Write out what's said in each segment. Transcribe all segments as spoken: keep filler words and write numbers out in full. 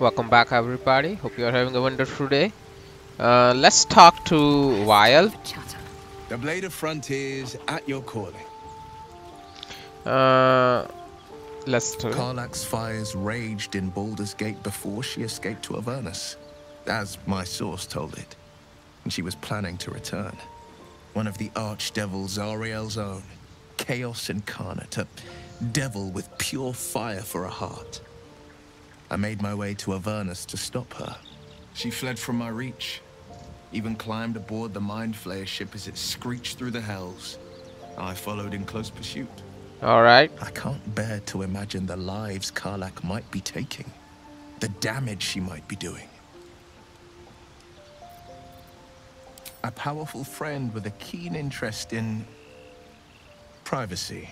Welcome back, everybody. Hope you are having a wonderful day. Uh, let's talk to Wyll. The Blade of Frontiers at your calling. Uh, let's talk. Karlach's fires raged in Baldur's Gate before she escaped to Avernus, as my source told it, and she was planning to return. One of the archdevils, Ariel's own, chaos incarnate, a devil with pure fire for a heart. I made my way to Avernus to stop her. She fled from my reach, even climbed aboard the Mind Flayer ship as it screeched through the hells. I followed in close pursuit. All right. I can't bear to imagine the lives Karlach might be taking, the damage she might be doing. A powerful friend with a keen interest in privacy.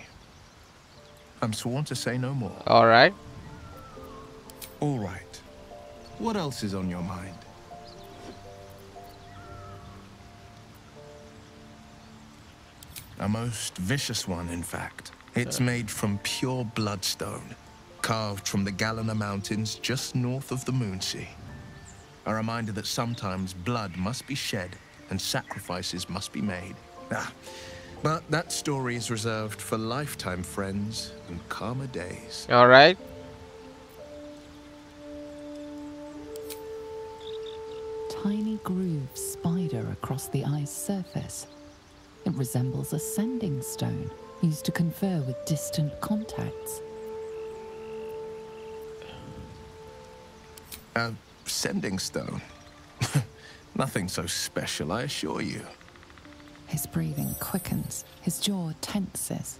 I'm sworn to say no more. All right. All right. What else is on your mind? A most vicious one, in fact. It's made from pure bloodstone, carved from the Galina Mountains just north of the Moon Sea. A reminder that sometimes blood must be shed and sacrifices must be made. Ah, but that story is reserved for lifetime friends and calmer days. All right. Tiny groove spider across the eye's surface. It resembles a sending stone used to confer with distant contacts. A sending stone? Nothing so special, I assure you. His breathing quickens, his jaw tenses.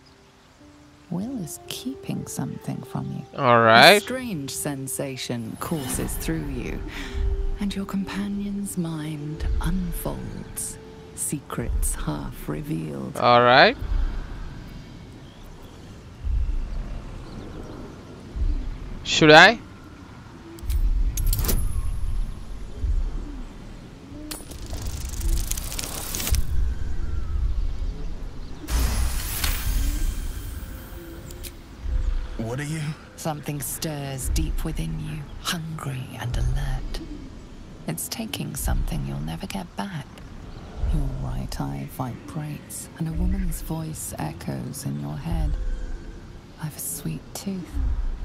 Wyll is keeping something from you. All right. A strange sensation courses through you, and your companion's mind unfolds. Secrets half revealed. All right. Should I? What are you? Something stirs deep within you, hungry and alert. It's taking something you'll never get back. Your right eye vibrates, and a woman's voice echoes in your head. I've a sweet tooth,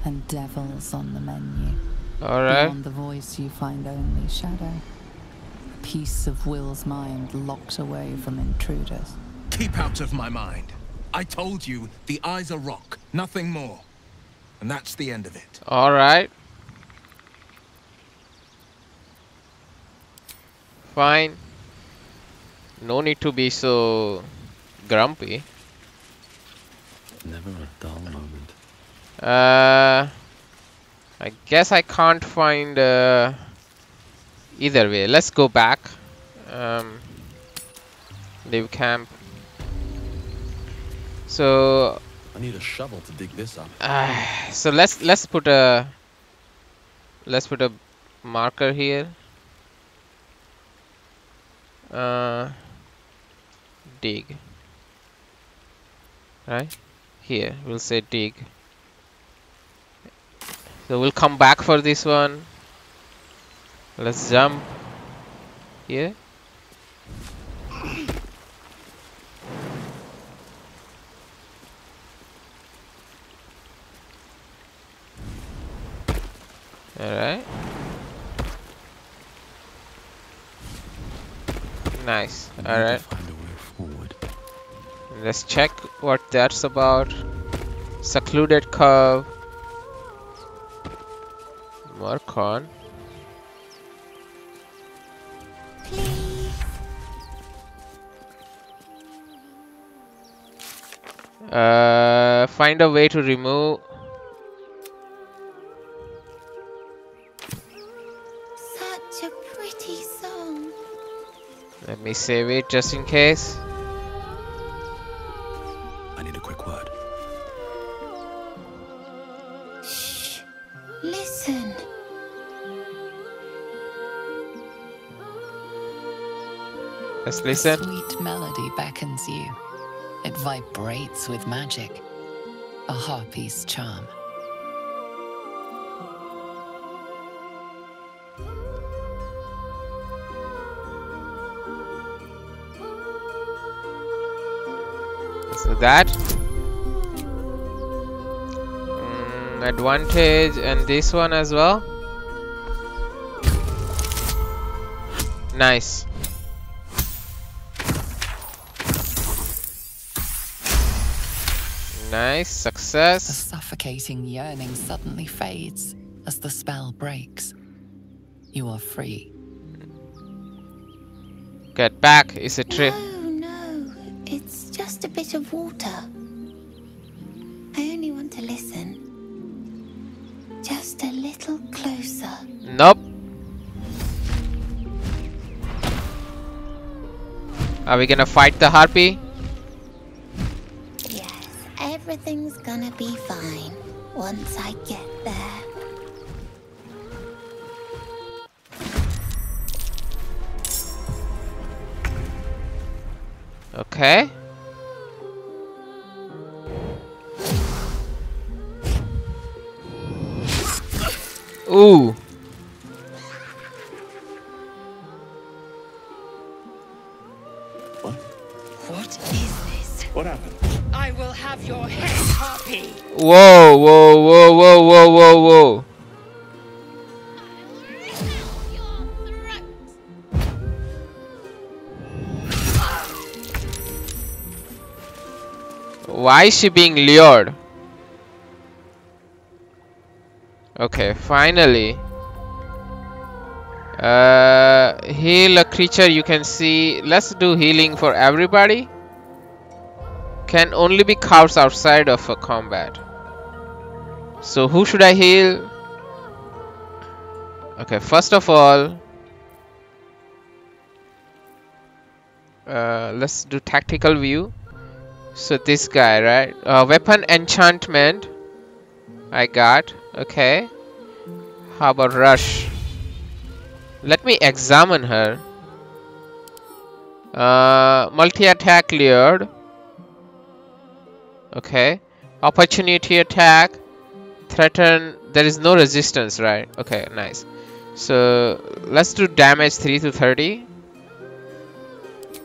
and devils on the menu. All right. Beyond the voice, you find only shadow. A piece of Will's mind locked away from intruders. Keep out of my mind. I told you, the eye's a rock, nothing more. And that's the end of it. All right. Fine. No need to be so grumpy. Never a dull moment. Uh, I guess I can't find uh, either way. Let's go back. Um, leave camp. So I need a shovel to dig this up. Uh, so let's let's put a let's put a marker here. Uh. Dig. Right? Here, Wyll say dig. So Wyll come back for this one. Let's jump. Here. Alright. Nice. Alright. Let's check what that's about. Secluded curve. Mirkon. Uh, find a way to remove. Such a pretty song. Let me save it just in case. Listen. A sweet melody beckons you. It vibrates with magic. A harpy's charm. that. Mm, advantage and this one as well. Nice. Nice success. The suffocating yearning suddenly fades as the spell breaks. You are free. Get back. It's a trip. No, no, it's just a bit of water. I only want to listen. Just a little closer. Nope. Are we gonna fight the harpy? Yes, everything's gonna be fine once I get there. Okay. Ooh. What happened? I will have your head, harpy. Whoa, whoa, whoa, whoa, whoa, whoa, whoa. Why is she being lured? Okay, finally. Uh, heal a creature you can see. Let's do healing for everybody. Can only be cards outside of a combat. So who should I heal? Okay, first of all, uh, let's do tactical view. So this guy, right? Uh, weapon enchantment I got. Okay. How about rush? Let me examine her. Uh, multi-attack cleared. Okay, opportunity attack, threaten, there is no resistance, right? Okay, nice. So let's do damage three to thirty.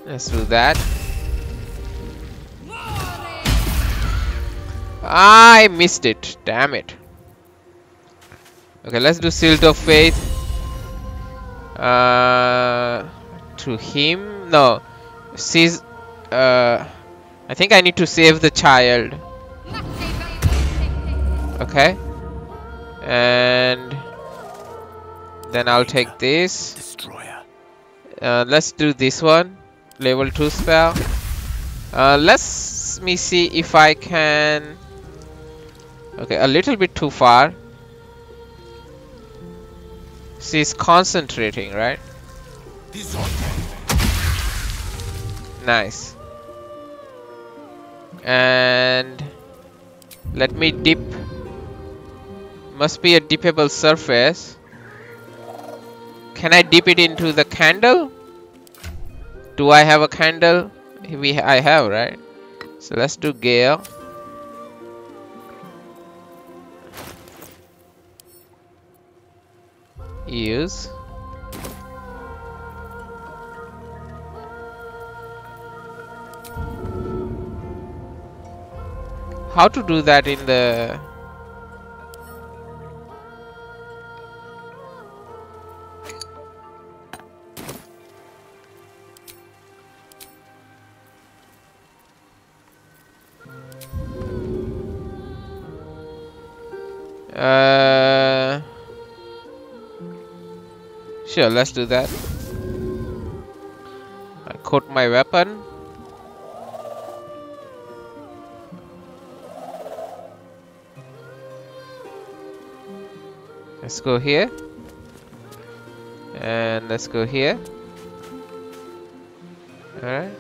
Let's do that. I missed it, damn it. Okay, let's do Shield of Faith uh, to him. No, she's uh, I think I need to save the child. Okay. And then I'll take this. Destroyer. Uh, let's do this one. Level two spell. Uh, let me see if I can... Okay, a little bit too far. She's concentrating, right? Nice. And let me dip. Must be a dippable surface. Can I dip it into the candle? Do I have a candle? We I have, right? So let's do Gale. Use. How to do that in the... Uh, sure, let's do that. I coat my weapon. Let's go here. And let's go here. Alright.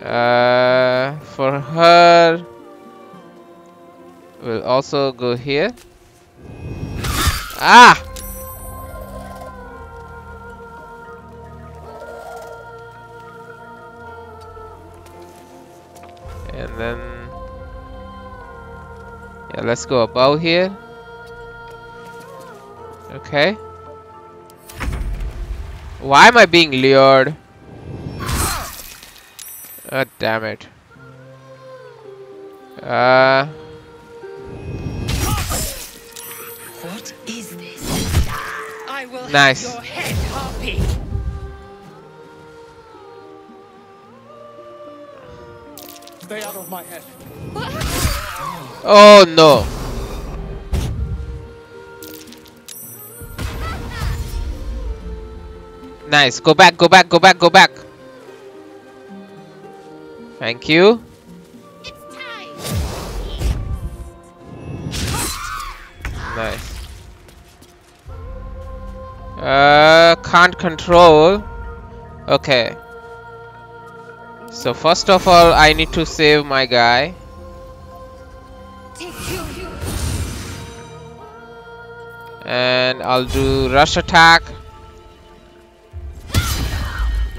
Uh, for her, we'll also go here. Ah! And then... let's go above here. Okay. Why am I being lured? Oh, damn it. Uh. What is this? I will nice. Have your head, harpy. Stay out of my head. Oh no. Nice. Go back, go back, go back, go back. Thank you. It's time. Nice. Uh, can't control. Okay. So first of all, I need to save my guy. And I'll do rush attack.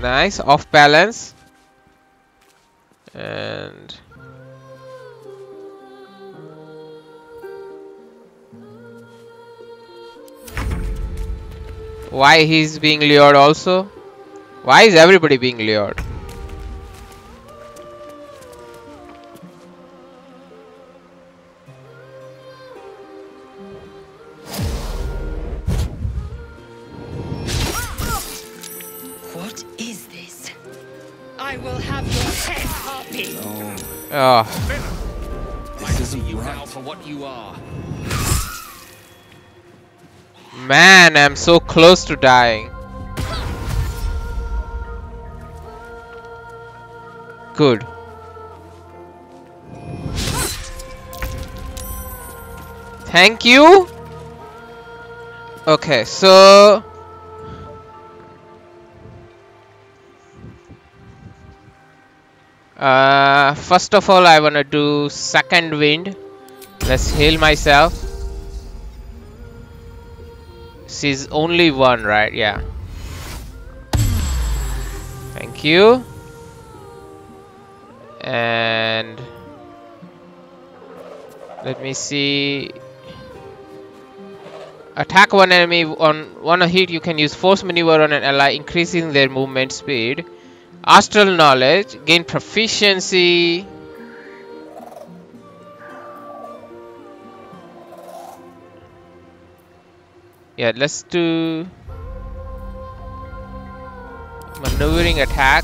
Nice, off balance. And why he's being lured also? Why is everybody being lured? What is this? I will have your head, harpy. No. Oh. This isn't you now for what you are. Man, I'm so close to dying. Good. Thank you. Okay, so uh, first of all, I wanna do second wind. Let's heal myself. She's only one, right? Yeah. Thank you. And let me see. Attack one enemy on one hit. You can use force maneuver on an ally, increasing their movement speed. Astral knowledge. Gain proficiency. Yeah, let's do maneuvering attack.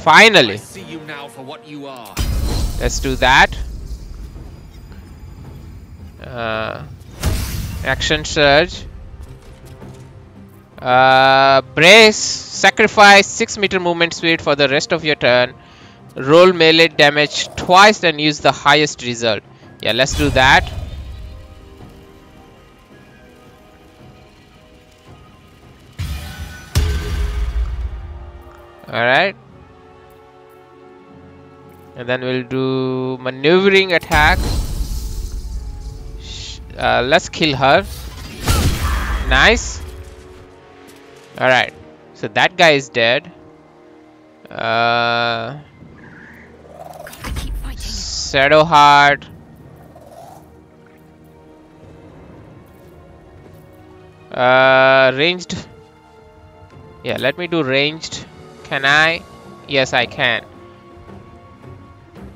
Finally. I see you now for what you are. Let's do that. Uh, action surge. Uh, brace, sacrifice six meter movement speed for the rest of your turn. Roll melee damage twice and use the highest result. Yeah, let's do that. Alright. And then we'll do maneuvering attack. Uh, let's kill her. Nice. Alright, so that guy is dead. Uh, Shadowheart. Uh, ranged. Yeah, let me do ranged. Can I? Yes, I can.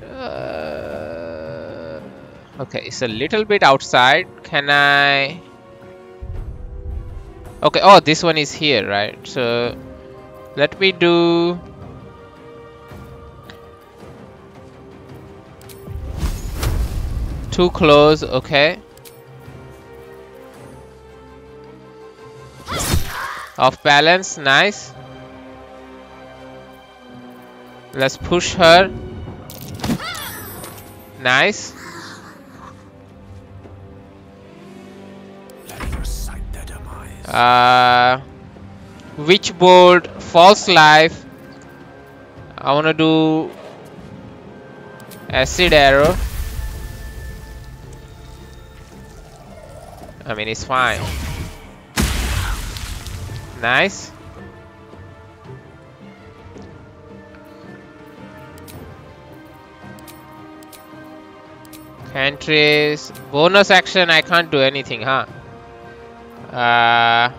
Uh, okay, it's a little bit outside. Can I? Okay, oh, this one is here, right? So let me do too close. Okay, off balance. Nice. Let's push her. Nice. Uh, witch bolt, false life. I wanna do acid arrow. I mean, it's fine. Nice. Entries. Bonus action, I can't do anything, huh? Uh,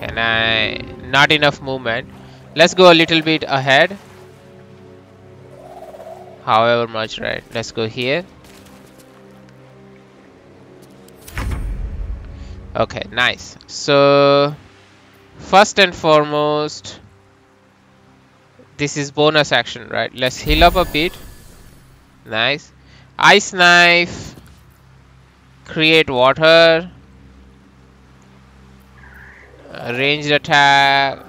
can I? Not enough movement. Let's go a little bit ahead. However much, right? Let's go here. Okay, nice. So, first and foremost, this is bonus action, right? Let's heal up a bit. Nice. Ice knife. Create water. Ranged attack.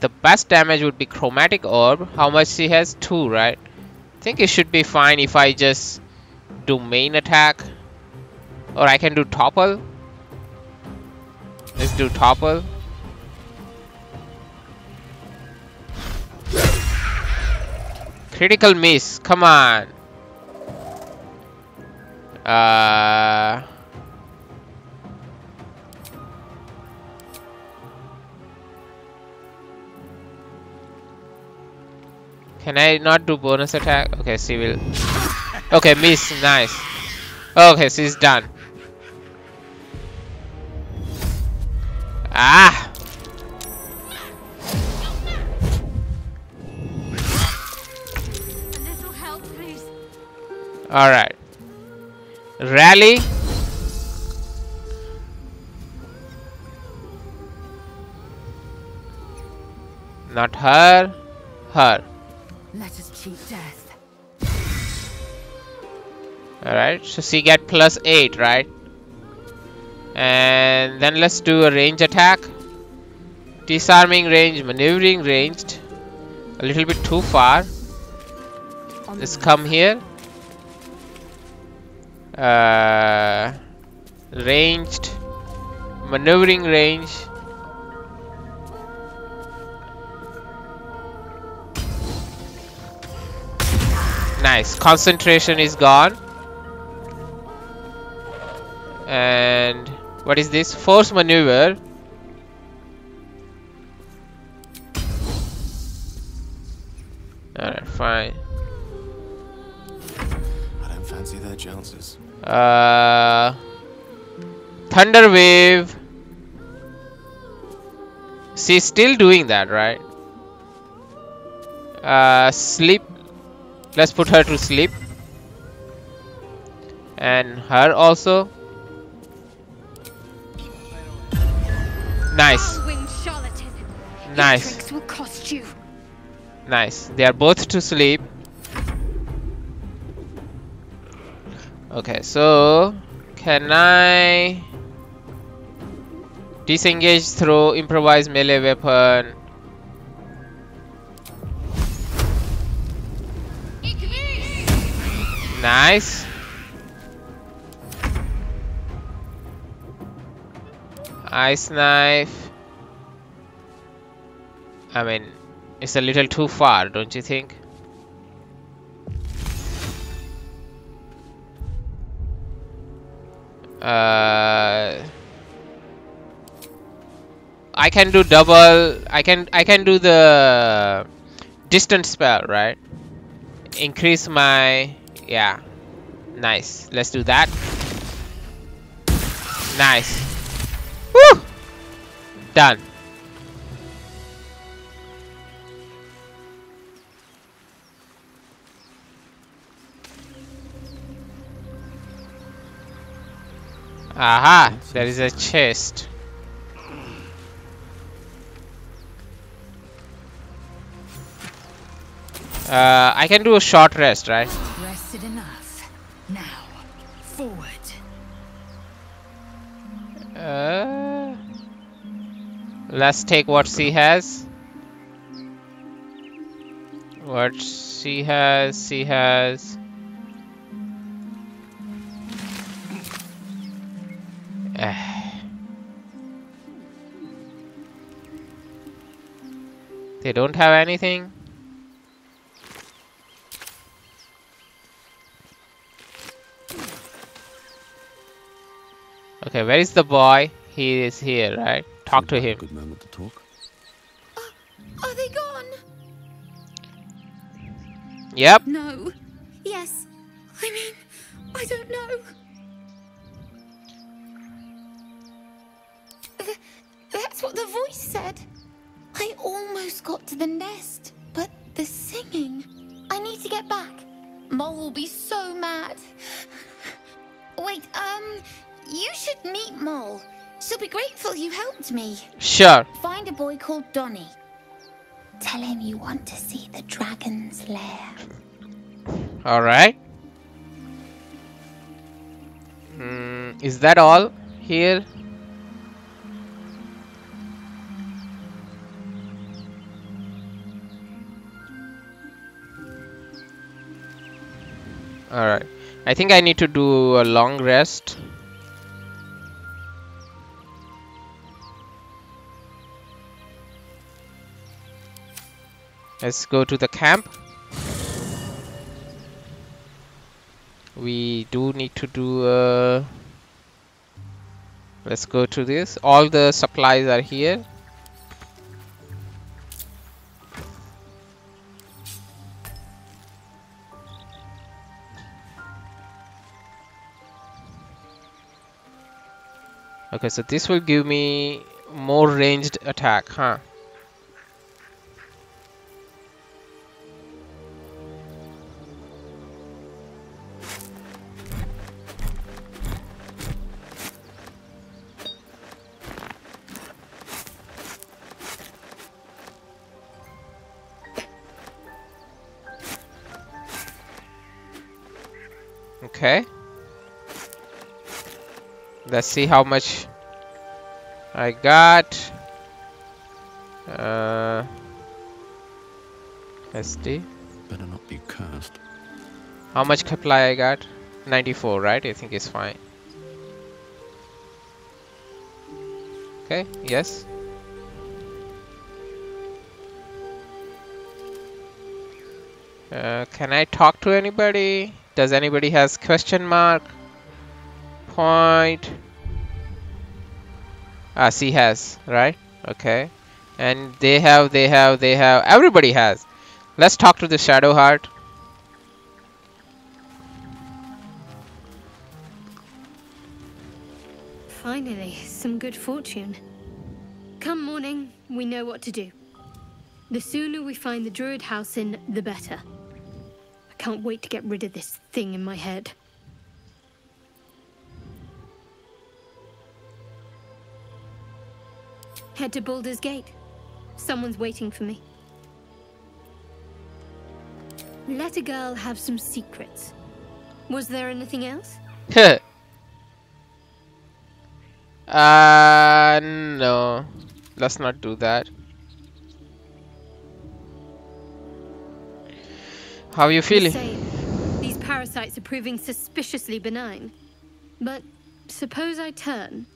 The best damage would be chromatic orb. How much she has? Two, right? I think it should be fine if I just do main attack. Or I can do topple. Let's do topple. Critical miss. Come on. Uh, can I not do bonus attack? Okay, she will. Okay, miss. Nice. Okay, she's done. Ah! Alright. Rally. Not her. Her. Let us cheat death. Alright, so she get plus eight, right? And then let's do a range attack. Disarming range, maneuvering ranged. A little bit too far. Let's come here. Uh, ranged. Maneuvering range. Nice. Concentration is gone. And what is this? Force maneuver. Alright, fine. I don't fancy their chances. Uh, Thunder Wave. She's still doing that, right? Uh, sleep. Let's put her to sleep. And her also. Nice. Nice. Nice. They are both to sleep. Okay, so can I disengage through improvised melee weapon? Nice. Ice knife. I mean, it's a little too far, don't you think? Uh, I can do double. I can I can do the distant spell, right? Increase my, yeah. Nice. Let's do that. Nice. Woo! Done. Aha! There is a chest. Uh, I can do a short rest, right? Rested enough. Now, forward. Uh, let's take what she has. What she has, she has. They don't have anything. Okay, where is the boy? He is here, right? Talk to him. Good moment to talk. Are they gone? Yep. No. Yes. I mean, I don't know. Th that's what the voice said. I almost got to the nest, but the singing. I need to get back. Mol will be so mad. Wait, um, you should meet Mol. She'll be grateful you helped me. Sure. Find a boy called Doni. Tell him you want to see the dragon's lair. All right. Mm, is that all here? All right. I think I need to do a long rest. Let's go to the camp. We do need to do uh, let's go to this. All the supplies are here. Okay, so this will give me more ranged attack, huh? Okay, let's see how much I got. Uh, S D. Better not be cursed. How much supply I got? ninety-four, right? I think it's fine. Okay, yes. Uh, can I talk to anybody? Does anybody has question mark? Point. Ah, she has, right? Okay. And they have, they have, they have. Everybody has. Let's talk to the Shadowheart. Finally, some good fortune. Come morning, we know what to do. The sooner we find the druid house in, the better. Can't wait to get rid of this thing in my head. Head to Baldur's Gate. Someone's waiting for me. Let a girl have some secrets. Was there anything else? Heh. uh, no. Let's not do that. How are you feeling? These parasites are proving suspiciously benign. But suppose I turn.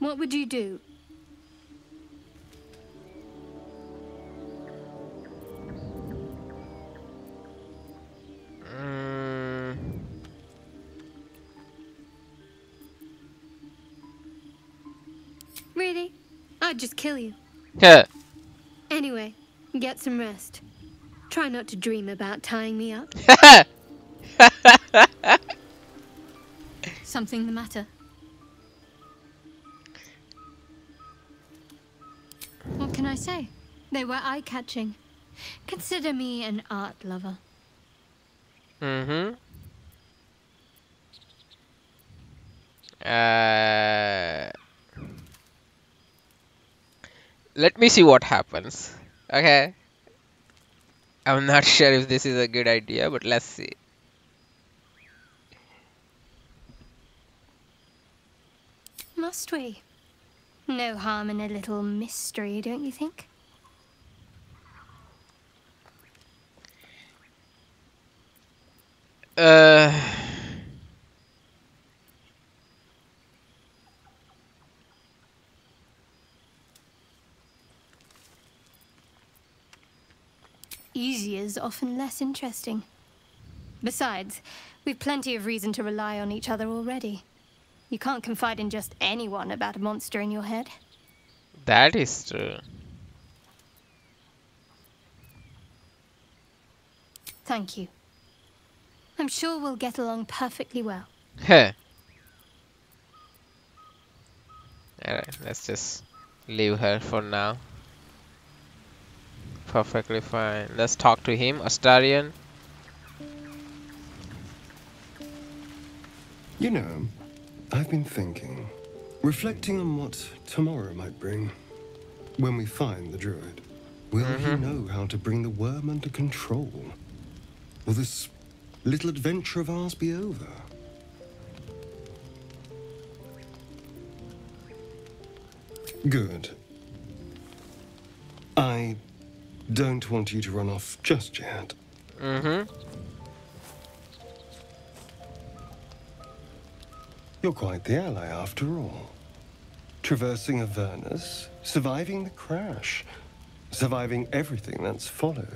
What would you do? Mm. Really? I'd just kill you. Yeah. Anyway, get some rest. Try not to dream about tying me up. Something the matter? What can I say? They were eye-catching. Consider me an art lover. Mm-hmm. Uh, let me see what happens. Okay. I'm not sure if this is a good idea, but let's see. Must we? No harm in a little mystery, don't you think? Uh... Easier is often less interesting. Besides, we've plenty of reason to rely on each other already. You can't confide in just anyone about a monster in your head. That is true. Thank you. I'm sure we'll get along perfectly well. Huh. Alright, let's just leave her for now. Perfectly fine. Let's talk to him, Astarion. You know, I've been thinking, reflecting on what tomorrow might bring. When we find the druid, will mm-hmm. he know how to bring the worm under control? Will this little adventure of ours be over? Good. I don't want you to run off just yet. Mm-hmm. You're quite the ally after all. Traversing Avernus, surviving the crash, surviving everything that's followed.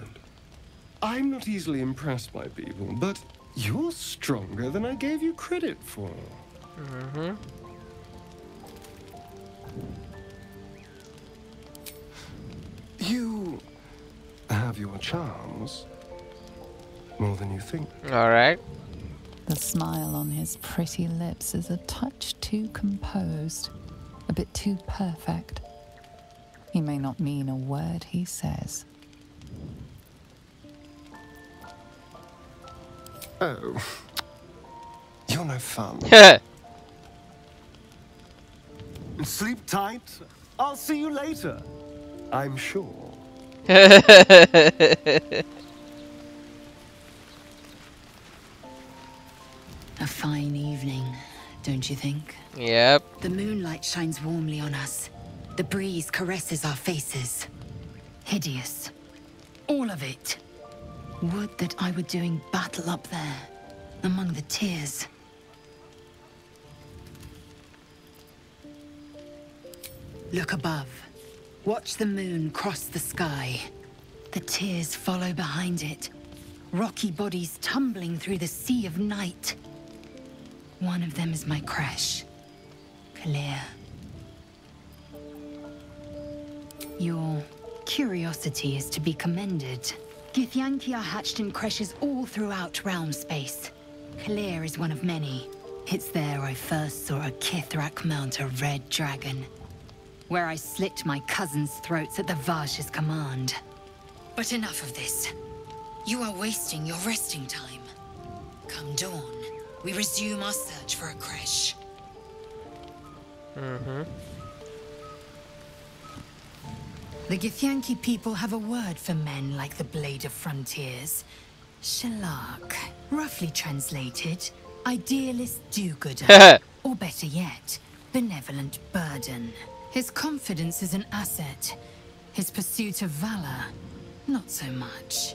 I'm not easily impressed by people, but you're stronger than I gave you credit for. Mm-hmm. You have your charms, more than you think. All right. The smile on his pretty lips is a touch too composed. A bit too perfect. He may not mean a word he says. Oh, you're no fun. Sleep tight. I'll see you later. I'm sure. A fine evening. Don't you think? Yep. The moonlight shines warmly on us. The breeze caresses our faces. Hideous. All of it. Would that I were doing battle up there, among the tears. Look above. Watch the moon cross the sky. The tears follow behind it. Rocky bodies tumbling through the sea of night. One of them is my crash, K'liir. Your curiosity is to be commended. Githyanki are hatched in crashes all throughout realm space. K'liir is one of many. It's there I first saw a Kithrak mount a red dragon, where I slit my cousins' throats at the Vash's command. But enough of this. You are wasting your resting time. Come dawn, we resume our search for a crash. Mm-hmm. The Githyanki people have a word for men like the Blade of Frontiers. Shalak. Roughly translated, idealist do-gooder. Or better yet, benevolent burden. His confidence is an asset. His pursuit of valor, not so much.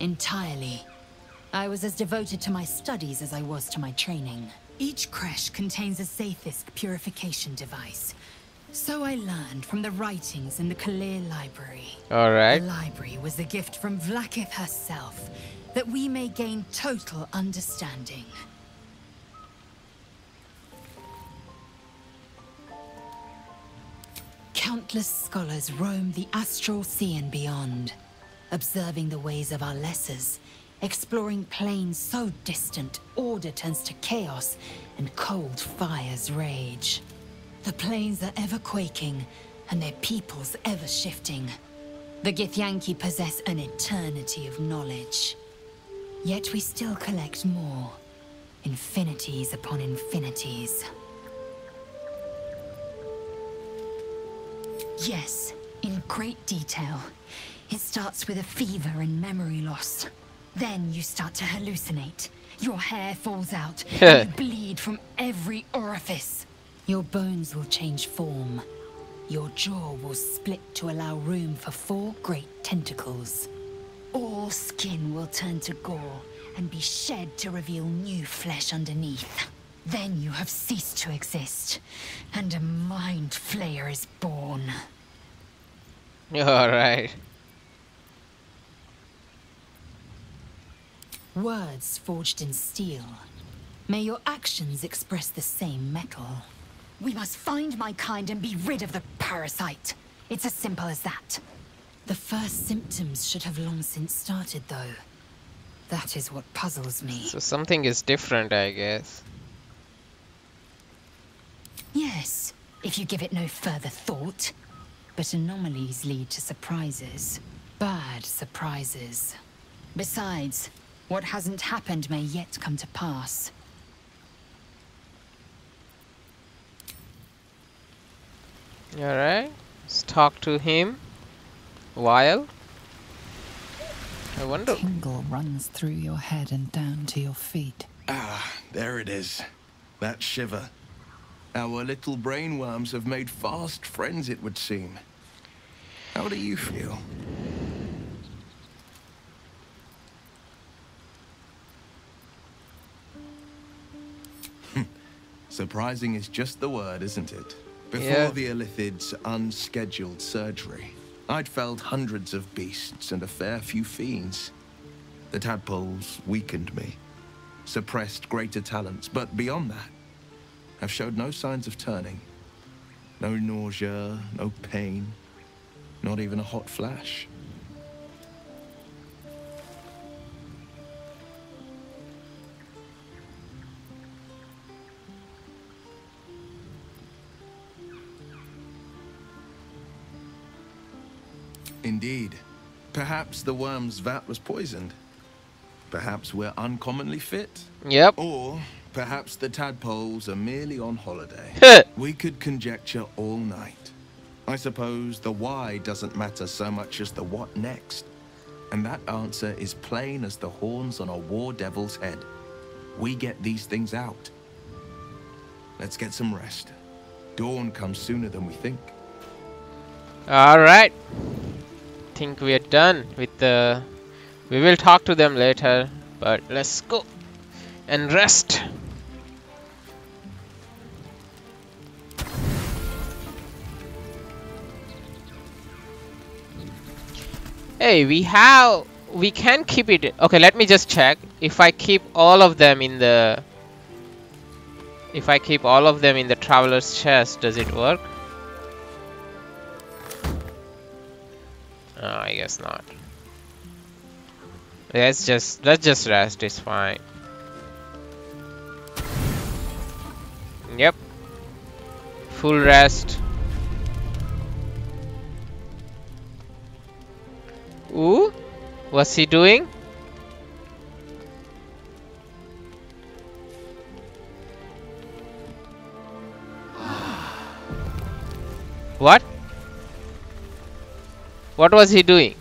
Entirely. I was as devoted to my studies as I was to my training. Each creche contains a Saethisk purification device. So I learned from the writings in the K'liir library. All right. The library was the gift from Vlaakith herself, that we may gain total understanding. Countless scholars roam the astral sea and beyond, observing the ways of our lessers, exploring planes so distant, order turns to chaos, and cold fires rage. The plains are ever quaking, and their peoples ever shifting. The Githyanki possess an eternity of knowledge. Yet we still collect more, infinities upon infinities. Yes, in great detail. It starts with a fever and memory loss. Then you start to hallucinate. Your hair falls out. And you bleed from every orifice. Your bones will change form. Your jaw will split to allow room for four great tentacles. All skin will turn to gore and be shed to reveal new flesh underneath. Then you have ceased to exist, and a mind flayer is born. All right. Words forged in steel. May your actions express the same metal. We must find my kind and be rid of the parasite. It's as simple as that. The first symptoms should have long since started, though. That is what puzzles me. So something is different, I guess. Yes, if you give it no further thought. But anomalies lead to surprises. Bad surprises. Besides, what hasn't happened may yet come to pass. Alright, let's talk to him. Wyll. I wonder. A tingle runs through your head and down to your feet. Ah, there it is. That shiver. Our little brainworms have made fast friends, it would seem. How do you feel? Surprising is just the word, isn't it? Before yeah. the Illithid's unscheduled surgery, I'd felled hundreds of beasts and a fair few fiends. The tadpoles weakened me, suppressed greater talents, but beyond that, I've showed no signs of turning. No nausea, no pain, not even a hot flash. Indeed. Perhaps the worm's vat was poisoned. Perhaps we're uncommonly fit. Yep. Or perhaps the tadpoles are merely on holiday. We could conjecture all night. I suppose the why doesn't matter so much as the what next. And that answer is plain as the horns on a war devil's head. We get these things out. Let's get some rest. Dawn comes sooner than we think. All right. Think we are done with the we will talk to them later, but let's go and rest. Hey, we have we can keep it. Okay, let me just check if I keep all of them in the if I keep all of them in the traveler's chest, does it work? Oh, I guess not. Let's just let's just rest. It's fine. Yep. Full rest. Ooh, what's he doing? What? What was he doing?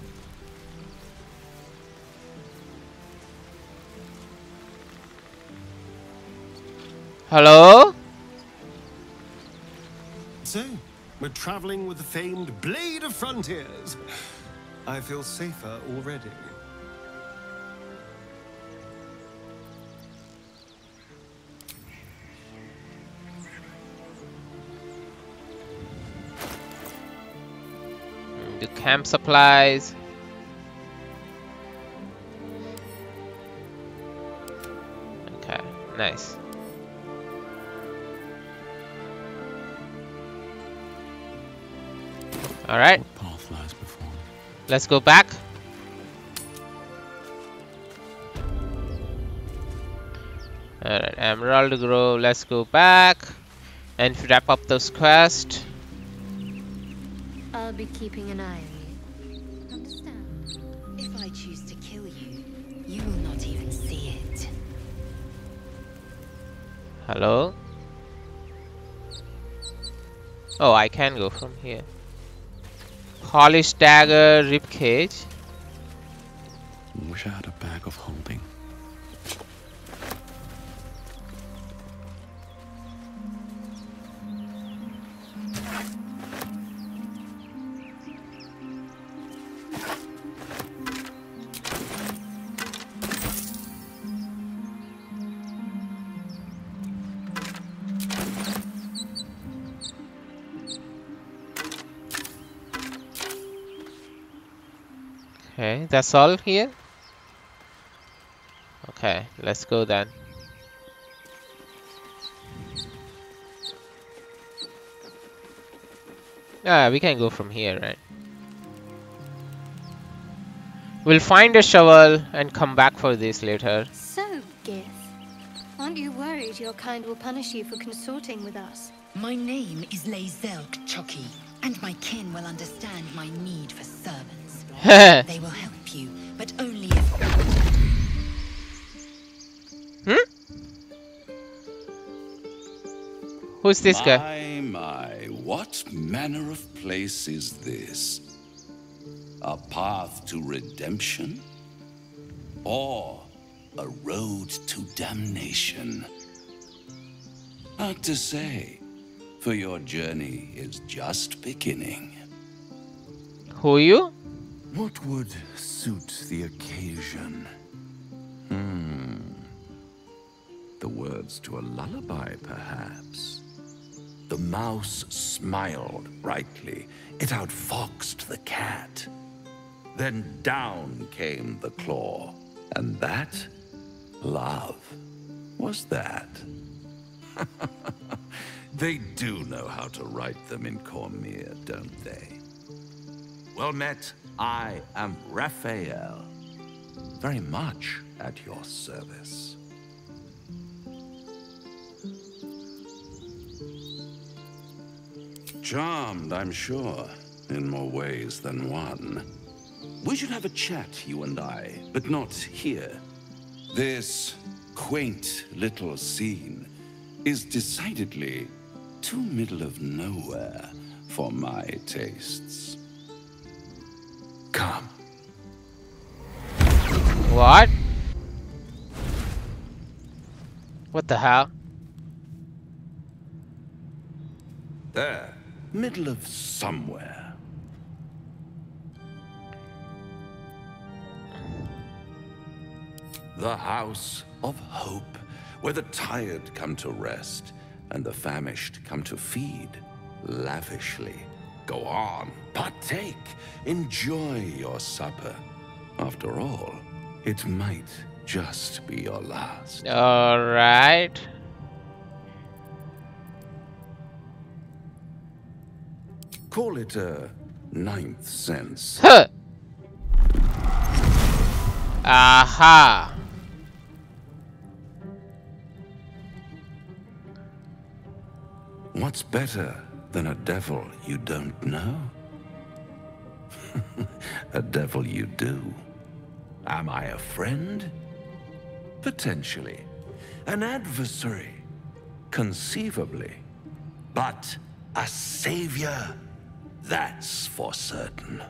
Hello? So, we're traveling with the famed Blade of Frontiers. I feel safer already. The camp supplies. Okay, nice. All right. Path lies before. Let's go back. All right, Emerald Grove. Let's go back and wrap up this quest. I'll be keeping an eye on you. Understand? If I choose to kill you, you will not even see it. Hello? Oh, I can go from here. Polished dagger, ribcage. Wish I had a bag of holding. Okay, that's all here. Okay, let's go then. Yeah, we can go from here, right? We'll find a shovel and come back for this later. So, Gith, aren't you worried your kind will punish you for consorting with us? My name is Lezelk Chucky, and my kin will understand my need for servants. They will help you, but only if... Hmm? Who's this my, guy? My, my, what manner of place is this? A path to redemption? Or a road to damnation? Hard to say, for your journey is just beginning. Who you? What would suit the occasion? Hmm. The words to a lullaby, perhaps? The mouse smiled brightly. It outfoxed the cat. Then down came the claw, and that, love, was that. They do know how to write them in Cormyr, don't they? Well met, I am Raphael, very much at your service. Charmed, I'm sure, in more ways than one. We should have a chat, you and I, but not here. This quaint little scene is decidedly too middle of nowhere for my tastes. Come. What? What the hell? There, middle of somewhere. The House of Hope, where the tired come to rest, and the famished come to feed lavishly. Go on, partake, enjoy your supper. After all, it might just be your last. All right. Call it a ninth sense. Huh. Aha. What's better than a devil you don't know? A devil you do. Am I a friend? Potentially. An adversary? Conceivably. But a savior? That's for certain.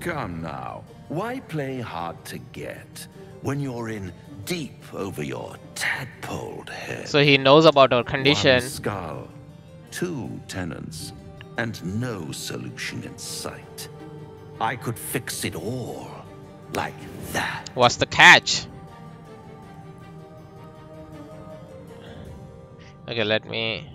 Come now. Why play hard to get when you're in deep over your tadpole head? So he knows about our condition. One skull, two tenants, and no solution in sight. I could fix it all like that. What's the catch? Okay, let me...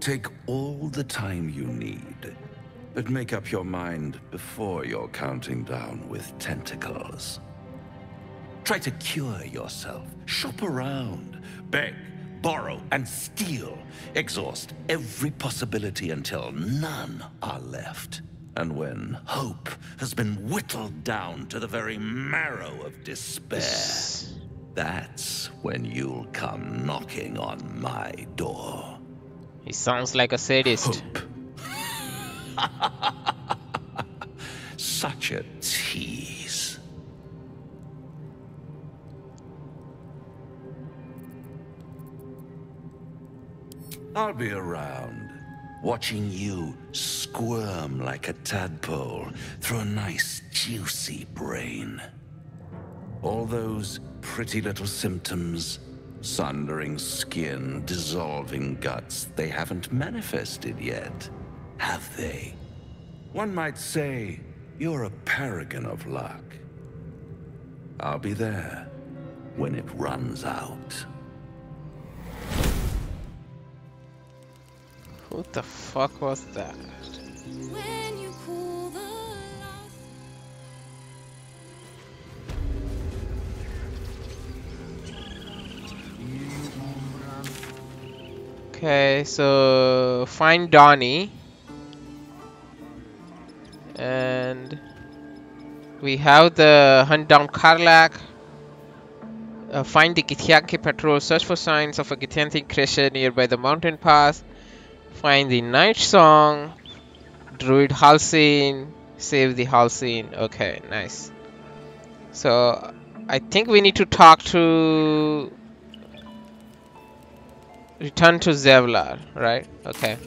Take all the time you need, but make up your mind before you're counting down with tentacles. Try to cure yourself, shop around, beg, borrow, and steal. Exhaust every possibility until none are left. And when hope has been whittled down to the very marrow of despair, that's when you'll come knocking on my door. He sounds like a sadist. Such a tease. I'll be around, watching you squirm like a tadpole through a nice juicy brain. All those pretty little symptoms. Sundering skin, dissolving guts, they haven't manifested yet, have they? One might say you're a paragon of luck. I'll be there when it runs out. What the fuck was that? When you call the Okay, so find Doni. And we have the hunt down Karlach. Uh, find the Githyanki patrol. Search for signs of a Githyanki creature nearby the mountain path. Find the Night Song. Druid Halsin. Save the Halsin. Okay, nice. So I think we need to talk to... Return to Zevlor, right? Okay.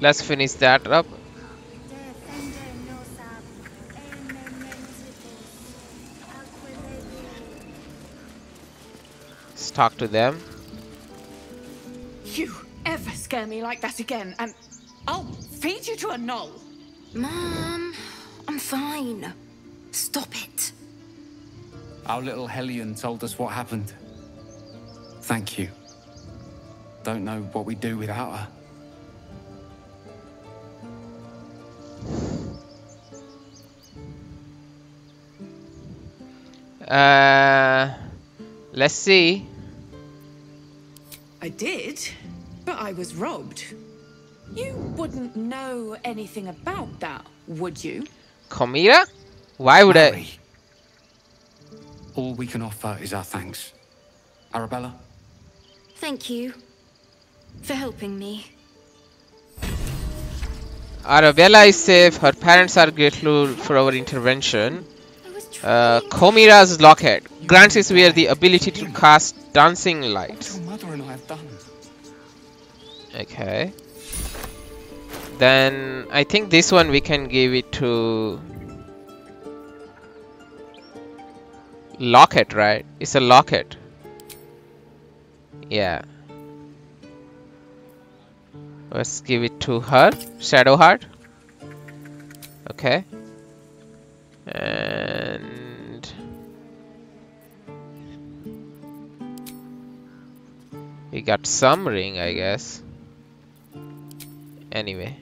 Let's finish that up. Let's talk to them. You ever scare me like that again, and I'll feed you to a gnoll. Mom, I'm fine. Stop it. Our little Hellion told us what happened. Thank you. Don't know what we'd do without her. Uh, let's see. I did, but I was robbed. You wouldn't know anything about that, would you? Comira? Why would Mary. I? All we can offer is our thanks. Arabella? Thank you. For helping me. Arabella is safe. Her parents are grateful for our intervention. Uh, Comira's locket grants us where the ability to cast dancing lights. Okay. Then I think this one we can give it to locket, right? It's a locket. Yeah. Let's give it to her. Shadowheart. Okay. And... we got some ring, I guess. Anyway.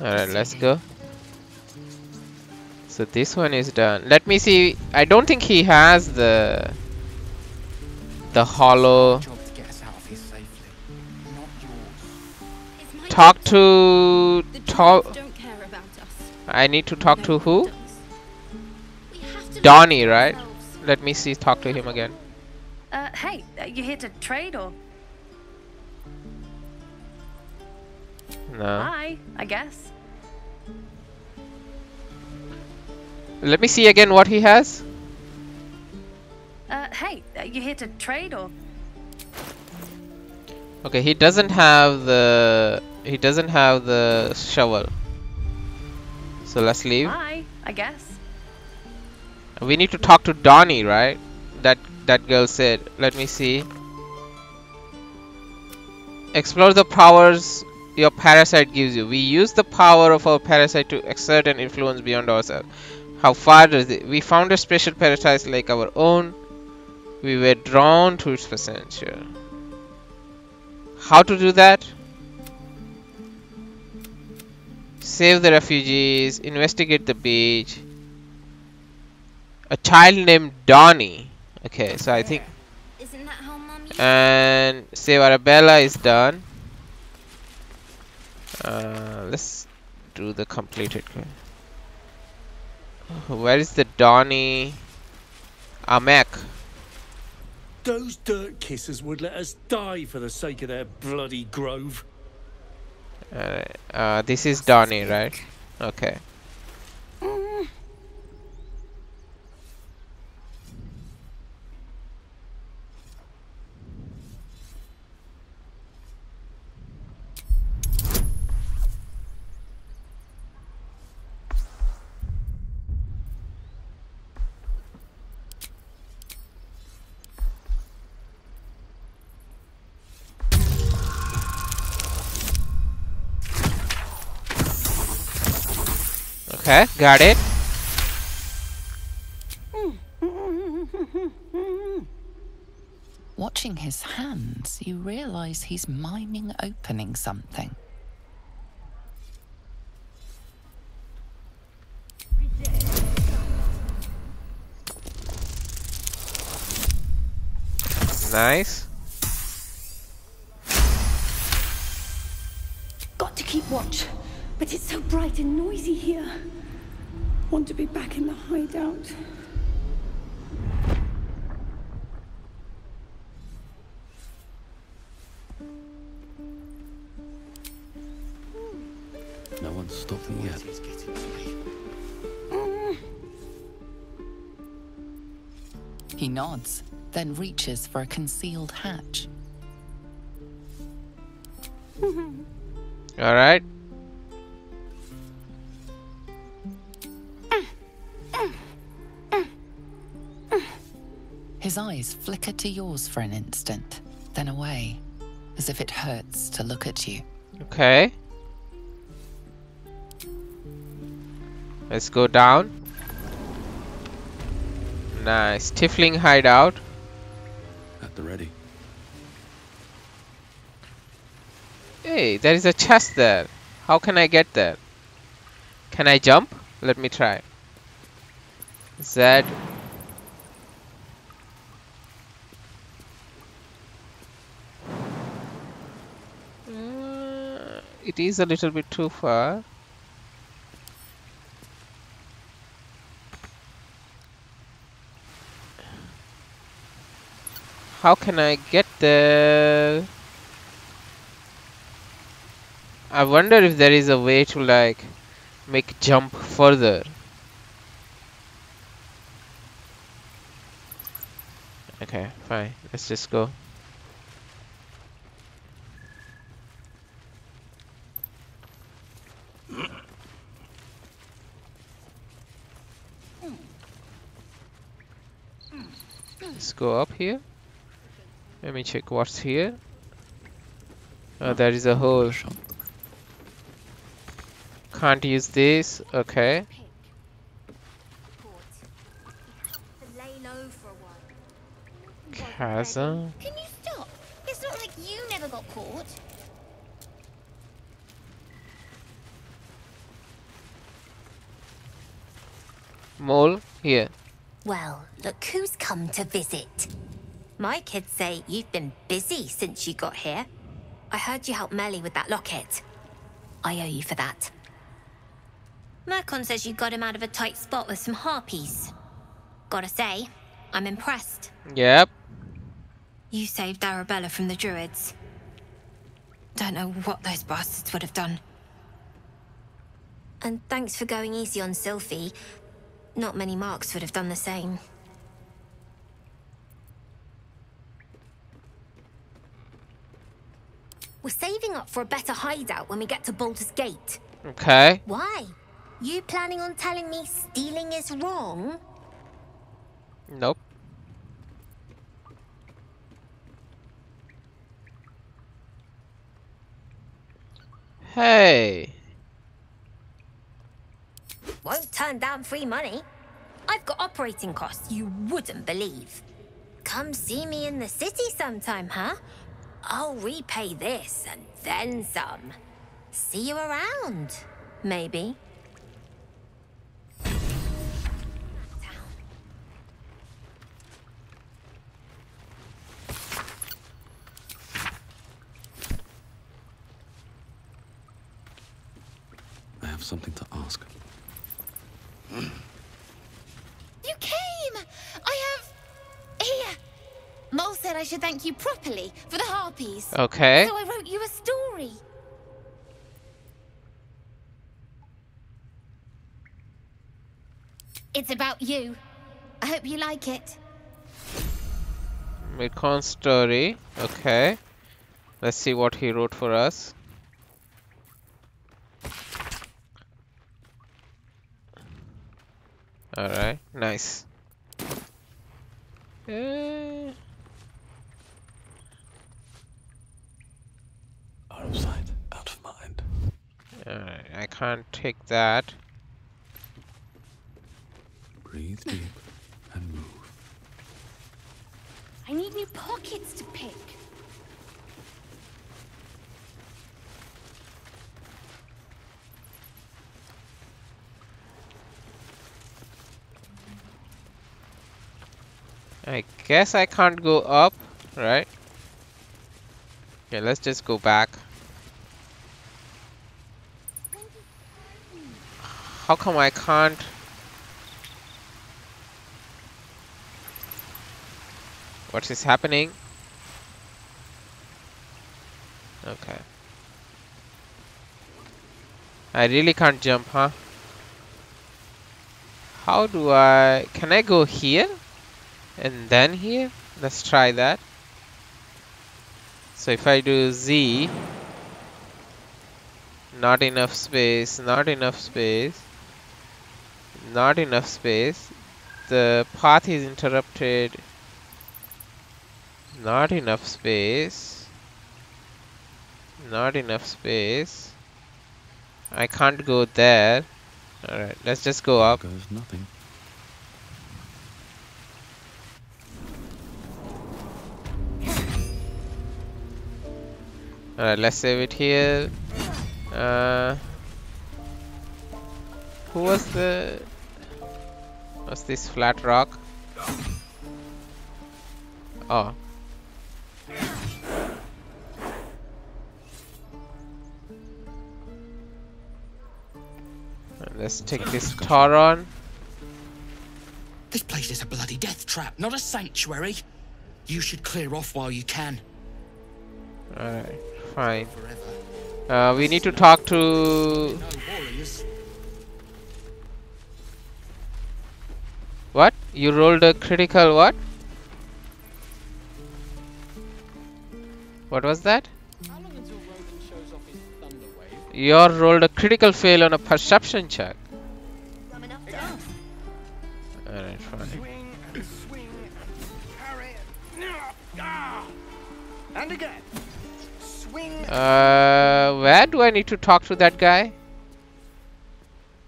Alright, let's go. So this one is done. Let me see. I don't think he has the... the hollow. Talk to talk. I need to talk to who? Doni, right? Let me see. Talk to him again. Uh, hey, are you here to trade or? No. Hi, I guess. Let me see again what he has. Uh, hey, are you here to trade or? Okay, he doesn't have the he doesn't have the shovel. So let's leave. Hi, I guess. We need to talk to Doni, right? That that girl said. Let me see. Explore the powers your parasite gives you. We use the power of our parasite to exert an influence beyond ourselves. How far does it? We found a special parasite like our own. We were drawn to its potential. How to do that? Save the refugees. Investigate the beach. A child named Doni. Okay, so I think... Isn't that how Mommy... And save Arabella is done. Uh, let's do the completed. Where is the Doni? Amek. Those dirt kissers would let us die for the sake of their bloody grove. Uh, uh, this is Doni, right? Okay. Mm. Okay, got it. Watching his hands, you realize he's miming opening something. nice. Got to keep watch, but it's so bright and noisy here. Want to be back in the hideout. No one's stopping yet. He nods, then reaches for a concealed hatch. All right. His eyes flicker to yours for an instant, then away, as if it hurts to look at you. Okay. Let's go down. Nice. Tiefling hideout. At the ready. Hey, there is a chest there. How can I get there? Can I jump? Let me try. Z. Uh, it is a little bit too far. How can I get there? I wonder if there is a way to like make jump further. Okay, fine. Let's just go. Let's go up here. Let me check what's here. Oh, there is a hole. Can't use this. Okay. Chasm. Can you stop? It's not like you never got caught. Mole here. Well, look who's come to visit. My kids say you've been busy since you got here. I heard you helped Melly with that locket. I owe you for that. Mirkon says you got him out of a tight spot with some harpies. Gotta say, I'm impressed. Yep. You saved Arabella from the druids. Don't know what those bastards would have done. And thanks for going easy on Sylvie. Not many marks would have done the same. We're saving up for a better hideout when we get to Baldur's Gate. Okay. Why? You planning on telling me stealing is wrong? Nope. Hey. Won't turn down free money. I've got operating costs you wouldn't believe. Come see me in the city sometime, huh? I'll repay this and then some. See you around, maybe. I have something to ask. You came! I have... Here! Mol said I should thank you properly for the harpies. Okay. So I wrote you a story. It's about you. I hope you like it. Mirkon's story. Okay. Let's see what he wrote for us. Alright. Nice. Uh... Out of sight, out of mind. Uh, I can't take that. Breathe deep and move. I need new pockets to pick. I guess I can't go up. right? Okay, let's just go back. How come I can't? What is happening? Okay. I really can't jump, huh? How do I... Can I go here? And then here? Let's try that. So if I do Z... Not enough space, not enough space... Not enough space. The path is interrupted. Not enough space. Not enough space. I can't go there. Alright, let's just go up. Goes nothing. Alright, let's save it here. Uh, who was the... What's this flat rock? Oh. Let's take this Tauron. This place is a bloody death trap, not a sanctuary. You should clear off while you can. Alright, fine. Uh, we need to talk to... What? You rolled a critical what? What was that? You rolled a critical fail on a perception check. Alright, fine. Uh, where do I need to talk to that guy?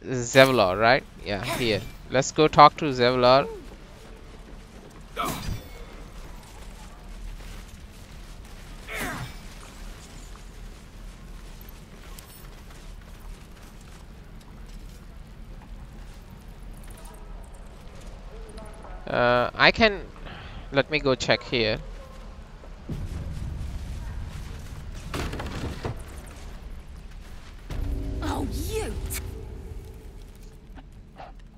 Zevlor, right? Yeah, here. Let's go talk to Zevlor. Uh, I can... Let me go check here. Oh, you!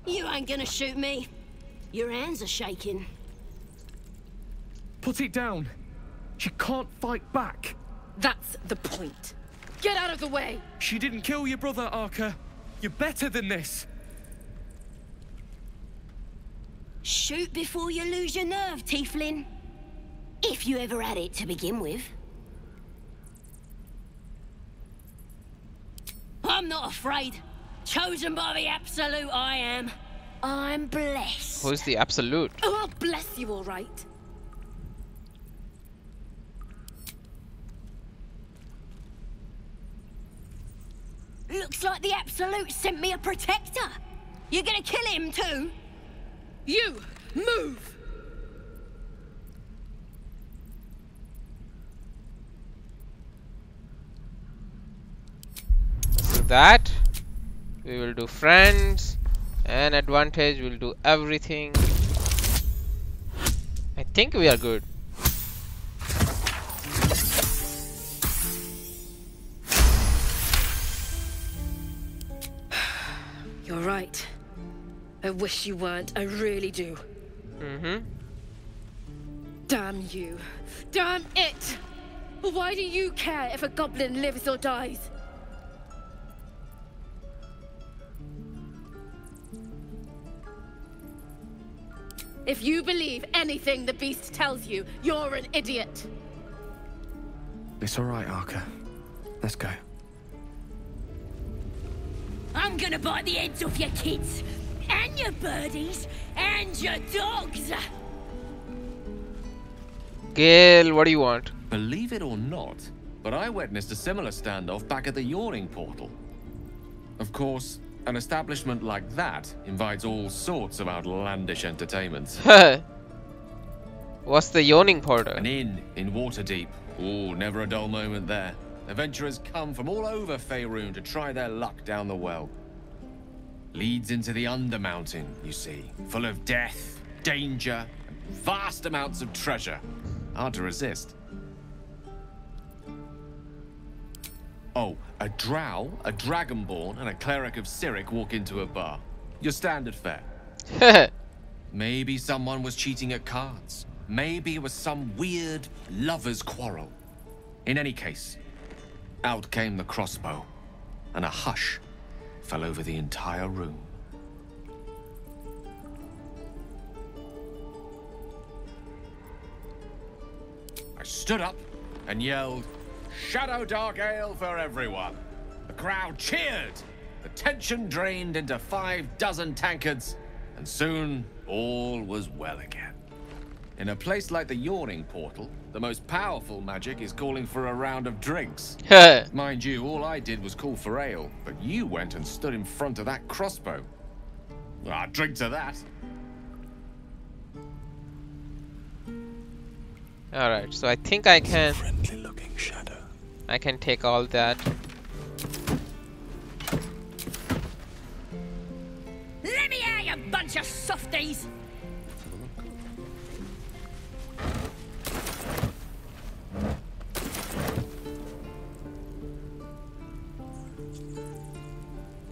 You ain't gonna shoot me. Your hands are shaking. Put it down. She can't fight back. That's the point. Get out of the way! She didn't kill your brother, Arca. You're better than this. Shoot before you lose your nerve, Tiefling. If you ever had it to begin with. I'm not afraid. Chosen by the Absolute, I am. I'm blessed. Who's the Absolute? Oh, bless you, all right. Looks like the Absolute sent me a protector. You're gonna kill him too? You! Move! So that. We will do friends. And advantage. We'll do everything. I think we are good. You're right. I wish you weren't, I really do. Mm-hmm. Damn you. Damn it! Why do you care if a goblin lives or dies? If you believe anything the beast tells you, you're an idiot. It's all right, Arca. Let's go. I'm gonna bite the heads off your kids. And your birdies, and your dogs! Gail, what do you want? Believe it or not, but I witnessed a similar standoff back at the Yawning Portal. Of course, an establishment like that invites all sorts of outlandish entertainments. What's the Yawning Portal? An inn in Waterdeep. Ooh, never a dull moment there. Adventurers come from all over Faerun to try their luck down the well. Leads into the Undermountain, you see, full of death, danger, and vast amounts of treasure. Hard to resist. Oh, a drow, a dragonborn, and a cleric of Cyric walk into a bar. Your standard fare. Maybe someone was cheating at cards. Maybe it was some weird lover's quarrel. In any case, out came the crossbow, and a hush fell over the entire room. I stood up and yelled, "Shadow Dark Ale for everyone!" The crowd cheered. The tension drained into five dozen tankards, and soon all was well again. In a place like the Yawning Portal, the most powerful magic is calling for a round of drinks. Mind you, all I did was call for ale, but you went and stood in front of that crossbow. Well, I'd drink to that. Alright, so I think I can... Friendly looking shadow. I can take all that. Let me out, you bunch of softies!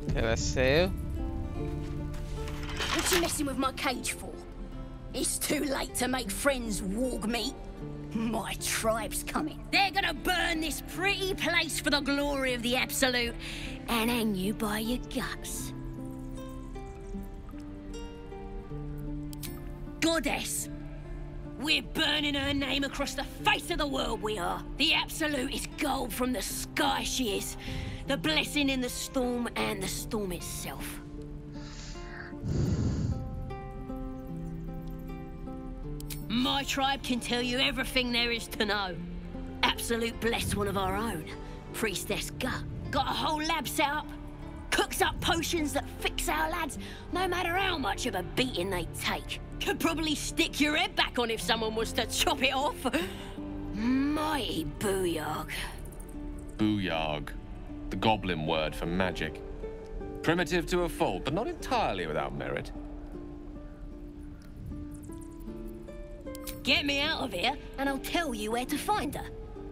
Okay, let's save. What you messing with my cage for? It's too late to make friends, wargmeat. My tribe's coming. They're gonna burn this pretty place for the glory of the Absolute and hang you by your guts. Goddess, we're burning her name across the face of the world, we are. The Absolute is gold from the sky, she is. The blessing in the storm and the storm itself. My tribe can tell you everything there is to know. Absolute bless one of our own. Priestess Gut. Got a whole lab set up. Cooks up potions that fix our lads, no matter how much of a beating they take. Could probably stick your head back on if someone was to chop it off. Mighty Booyag. Booyag. The goblin word for magic. Primitive to a fault, but not entirely without merit. Get me out of here, and I'll tell you where to find her.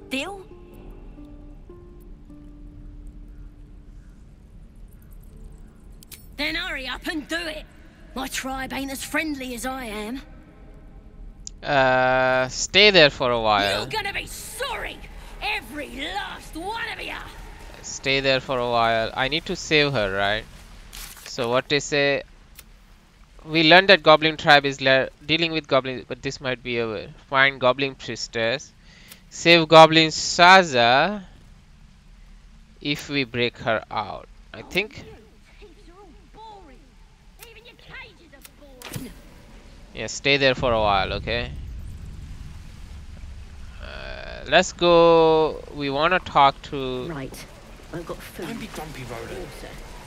Deal? Then hurry up and do it. My tribe ain't as friendly as I am. Uh, stay there for a while. You're gonna be sorry, every last one of you. Stay there for a while. I need to save her, right? So what they say? We learned that goblin tribe is dealing with goblins, but this might be over. Find goblin priestess. Save goblin Saza. If we break her out, I think. Yeah, stay there for a while, okay? Uh, let's go. We want to talk to. Right. I've got food. Don't be grumpy, Rhoda.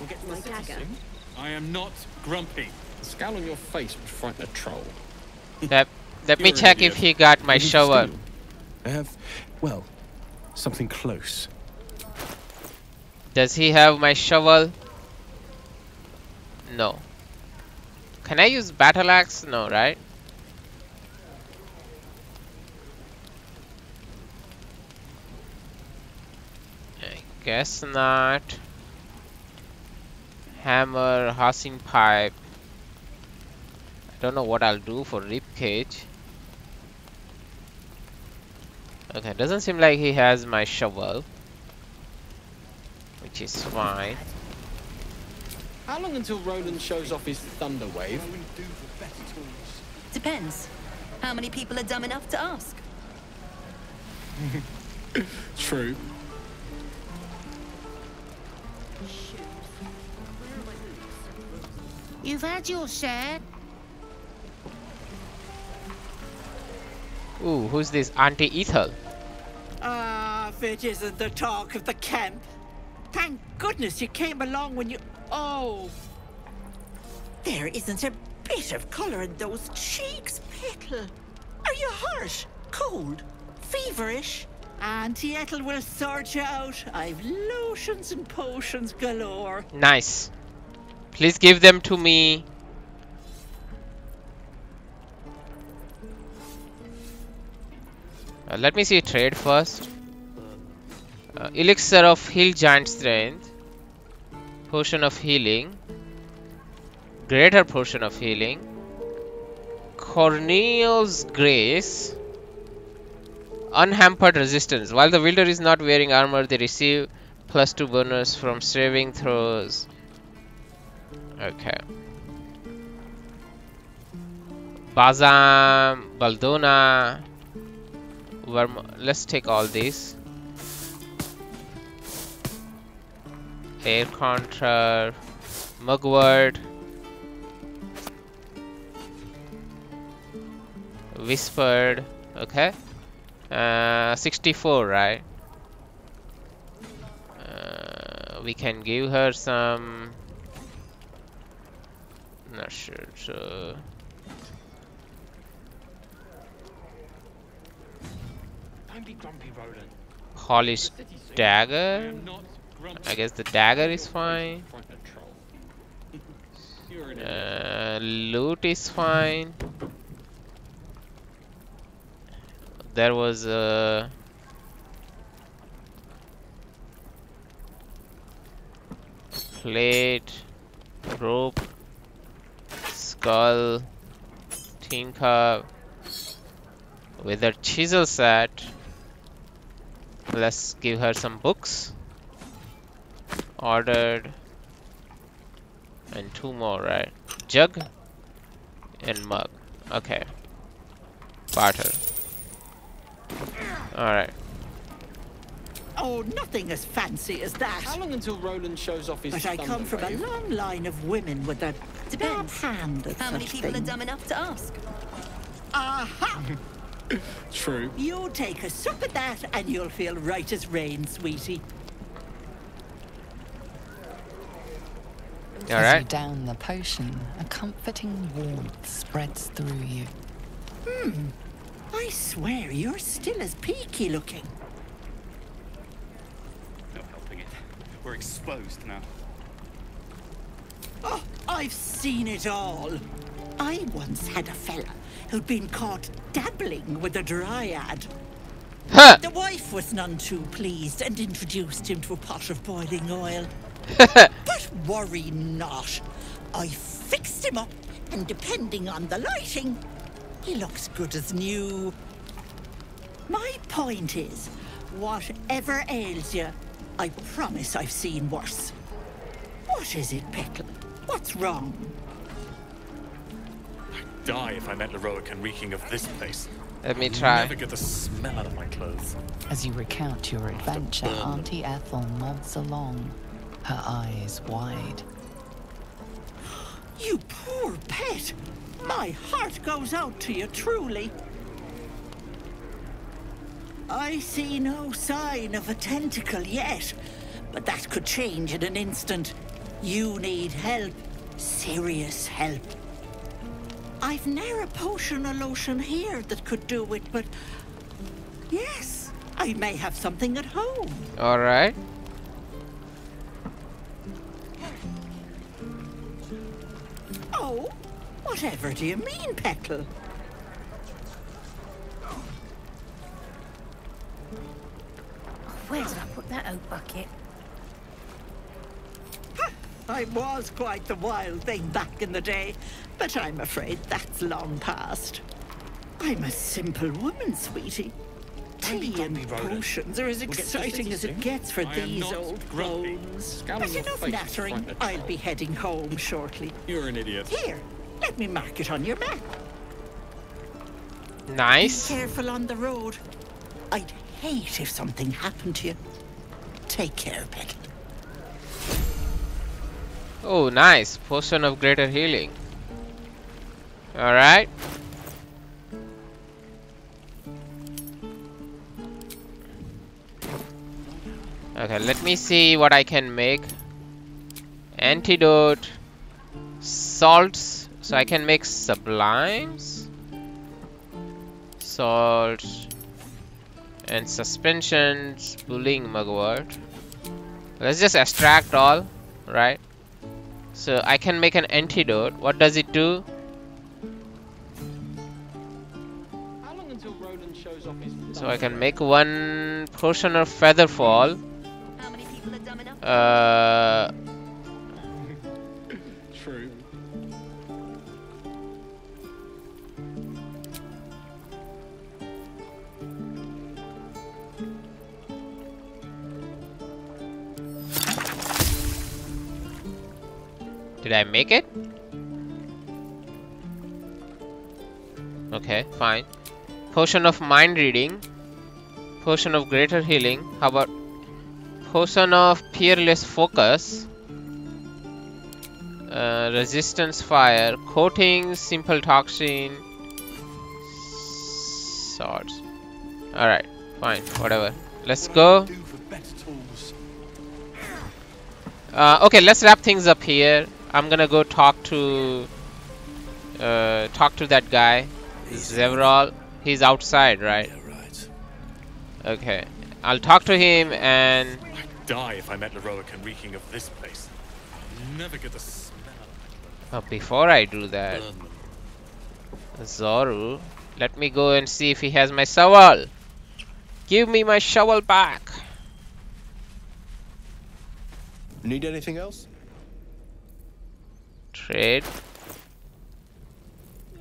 We'll get to the city soon. I am not grumpy. The scowl on your face would frighten a troll. Let, let me check if he got my shovel. I have, well, something close. Does he have my shovel? No. Can I use battle axe? No, right? I guess not. Hammer, Halsin pipe. I don't know what I'll do for ribcage. Okay, doesn't seem like he has my shovel, which is fine. How long until Roland shows off his thunder wave? Depends. How many people are dumb enough to ask? True. You've had your share. Ooh, who's this? Auntie Ethel? Ah, uh, if it isn't the talk of the camp. Thank goodness you came along when you... Oh, there isn't a bit of colour in those cheeks, Petal. Are you harsh, cold, feverish? Auntie Ethel will sort you out. I've lotions and potions galore. Nice. Please give them to me. Uh, let me see trade first. Uh, elixir of heal giant strength, potion of healing, greater potion of healing, Cornelius grace, unhampered resistance. While the wielder is not wearing armor, they receive plus two bonus from saving throws. Okay. Bazam, Baldona, Verm. Let's take all these. Air Contra, Mugwort, Whispered. Okay. Uh, sixty-four, right? Uh, we can give her some. Not sure. So. Don't be grumpy, Roland. Polish dagger. I guess the dagger is fine. Uh, loot is fine. There was a plate, rope, skull, tin cup, wither chisel set. Let's give her some books. Ordered. And two more, right? Jug and mug. Okay. Barter. Alright. Oh, nothing as fancy as that. How long until Roland shows off his But I come from wave? a long line of women with a damp hand at How many people thing. are dumb enough to ask? Aha! True. You take a sup at that and you'll feel right as rain, sweetie. All right. As you down the potion, a comforting warmth spreads through you. Hmm. I swear you're still as peaky looking. Not helping it. We're exposed now. Oh, I've seen it all. I once had a fella who'd been caught dabbling with a dryad. Huh. The wife was none too pleased and introduced him to a pot of boiling oil. But worry not. I fixed him up, and depending on the lighting, he looks good as new. My point is, whatever ails you, I promise I've seen worse. What is it, Peckle? What's wrong? I'd die if I met Leroic and reeking of this place. Let me try. Never get the smell out of my clothes. As you recount your adventure, Auntie Ethel nods along. Her eyes wide. You poor pet! My heart goes out to you, truly. I see no sign of a tentacle yet, but that could change in an instant. You need help. Serious help. I've ne'er a potion or lotion here that could do it, but... yes, I may have something at home. All right. Oh, whatever do you mean, Peckle? Where did I put that oak bucket? Ha, I was quite the wild thing back in the day, but I'm afraid that's long past. I'm a simple woman, sweetie. Tea and potions are as exciting as it gets for these old bones. But enough nattering, I'll be heading home shortly. You're an idiot. Here, let me mark it on your map. Nice. Be careful on the road. I'd hate if something happened to you. Take care, Peck. Oh, nice. Potion of greater healing. Alright. Okay, let me see what I can make. Antidote, salts, so I can make sublimes, salts, and suspensions, bullying mugwort. Let's just extract all, right? So I can make an antidote. What does it do? until Roland shows off his thumb. So I can make one potion of featherfall. How many people are dumb enough? Uh. True. Did I make it? Okay, fine. Potion of mind reading. Potion of greater healing. How about potion of fearless focus? Uh, resistance fire. Coating, simple toxin. Swords. Alright, fine, whatever. Let's go. Uh, okay, let's wrap things up here. I'm gonna go talk to uh, talk to that guy. Zevlor, he's outside, right? Yeah, right. Okay, I'll talk to him and. I'd die if I met Leroic and reeking of this place. I'll never get the smell. Oh, before I do that, Zoru, let me go and see if he has my shovel. Give me my shovel back. Need anything else? Trade.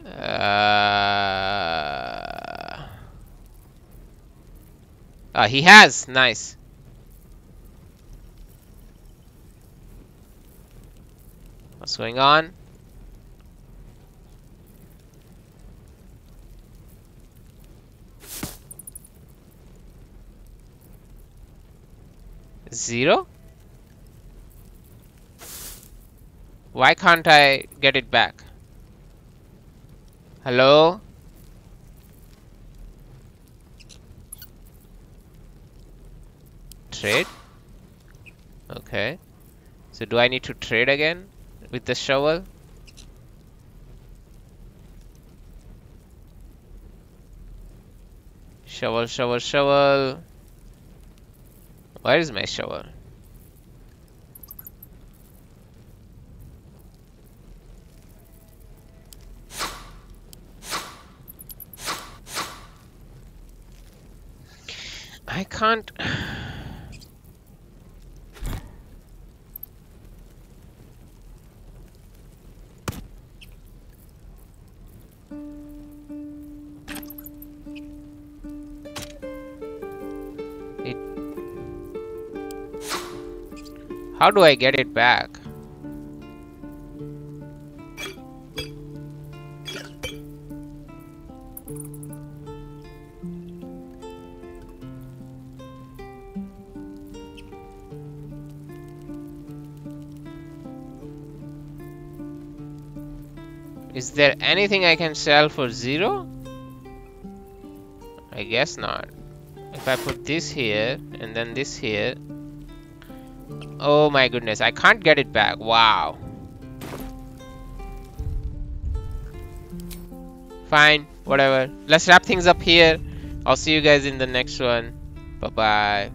Uh, uh, he has! Nice. What's going on? Zero? Why can't I get it back? Hello? Trade? Okay. So do I need to trade again with the shovel? Shovel, shovel, shovel. Where is my shovel? I can't. It. How do I get it back? Is there anything I can sell for zero? I guess not. If I put this here and then this here. Oh my goodness, I can't get it back. Wow. Fine, whatever. Let's wrap things up here. I'll see you guys in the next one. Bye bye.